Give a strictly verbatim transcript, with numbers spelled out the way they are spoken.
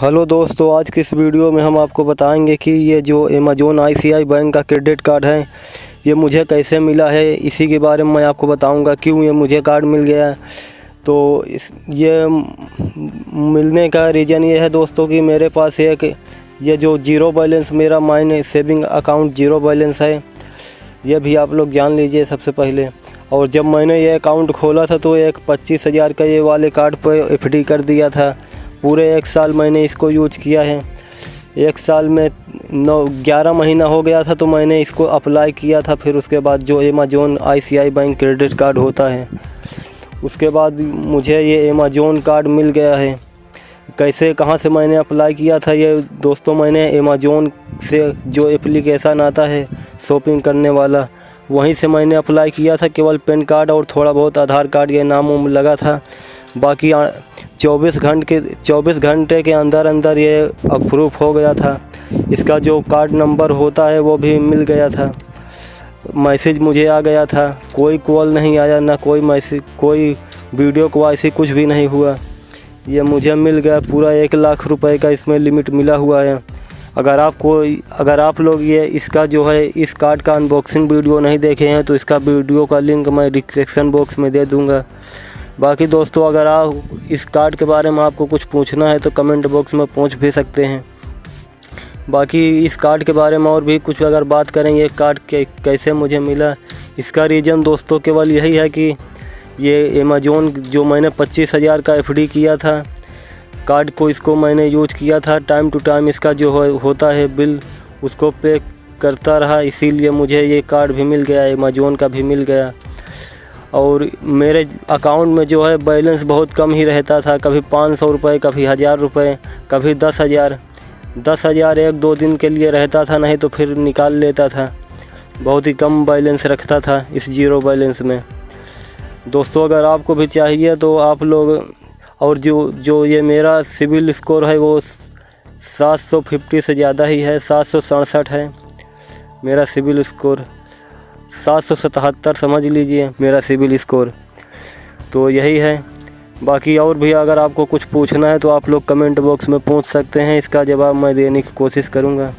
Hello दोस्तों, आज की इस वीडियो में हम आपको बताएंगे कि ये जो Amazon I C I bank का क्रेडिट कार्ड है ये मुझे कैसे मिला है। इसी के बारे में मैं आपको बताऊंगा क्यों ये मुझे कार्ड मिल गया। तो इस ये मिलने का रीज़न ये है दोस्तों कि मेरे पास एक ये जो जीरो बैलेंस मेरा mine saving account zero balance है, यह भी आप लोग जान लीजिए सबसे पहले। और जब मैंने ये अकाउंट खोला था तो एक पच्चीस हज़ार का ये वाले कार्ड पर एफ डी कर दिया था। पूरे एक साल मैंने इसको यूज किया है। एक साल में नौ ग्यारह महीना हो गया था तो मैंने इसको अप्लाई किया था। फिर उसके बाद जो Amazon I C I bank credit card होता है उसके बाद मुझे ये अमेज़ॉन कार्ड मिल गया है। कैसे कहाँ से मैंने अप्लाई किया था ये दोस्तों, मैंने अमेज़ॉन से जो एप्लीकेशन आता है शॉपिंग करने वाला वहीं से मैंने अप्लाई किया था। केवल पैन कार्ड और थोड़ा बहुत आधार कार्ड ये नाम उम लगा था, बाकी चौबीस घंटे के चौबीस घंटे के अंदर अंदर ये अप्रूव हो गया था। इसका जो कार्ड नंबर होता है वो भी मिल गया था। मैसेज मुझे आ गया था, कोई कॉल नहीं आया ना कोई मैसेज, कोई वीडियो कॉल ऐसी कुछ भी नहीं हुआ। ये मुझे मिल गया। पूरा एक लाख रुपए का इसमें लिमिट मिला हुआ है। अगर आपको अगर आप लोग ये इसका जो है इस कार्ड का अनबॉक्सिंग वीडियो नहीं देखे हैं तो इसका वीडियो का लिंक मैं डिस्क्रिप्शन बॉक्स में दे दूँगा। बाकी दोस्तों, अगर आप इस कार्ड के बारे में आपको कुछ पूछना है तो कमेंट बॉक्स में पूछ भी सकते हैं। बाकी इस कार्ड के बारे में और भी कुछ अगर बात करें, ये कार्ड कैसे मुझे मिला, इसका रीज़न दोस्तों केवल यही है कि ये अमेज़ॉन जो मैंने पच्चीस हज़ार का एफ डी किया था कार्ड को, इसको मैंने यूज किया था। टाइम टू टाइम इसका जो हो, होता है बिल उसको पे करता रहा, इसीलिए मुझे ये कार्ड भी मिल गया, अमेज़ॉन का भी मिल गया। और मेरे अकाउंट में जो है बैलेंस बहुत कम ही रहता था, कभी पाँच सौ रुपये, कभी हज़ार रुपये, कभी दस हज़ार दस हज़ार एक दो दिन के लिए रहता था, नहीं तो फिर निकाल लेता था। बहुत ही कम बैलेंस रखता था इस जीरो बैलेंस में। दोस्तों, अगर आपको भी चाहिए तो आप लोग, और जो जो ये मेरा सिबिल स्कोर है वो सात सौ फिफ्टी से ज़्यादा ही है, सात सौ सड़सठ है मेरा सिबिल स्कोर, सात सौ सतहत्तर समझ लीजिए मेरा सिबिल स्कोर, तो यही है। बाकी और भी अगर आपको कुछ पूछना है तो आप लोग कमेंट बॉक्स में पूछ सकते हैं, इसका जवाब मैं देने की कोशिश करूँगा।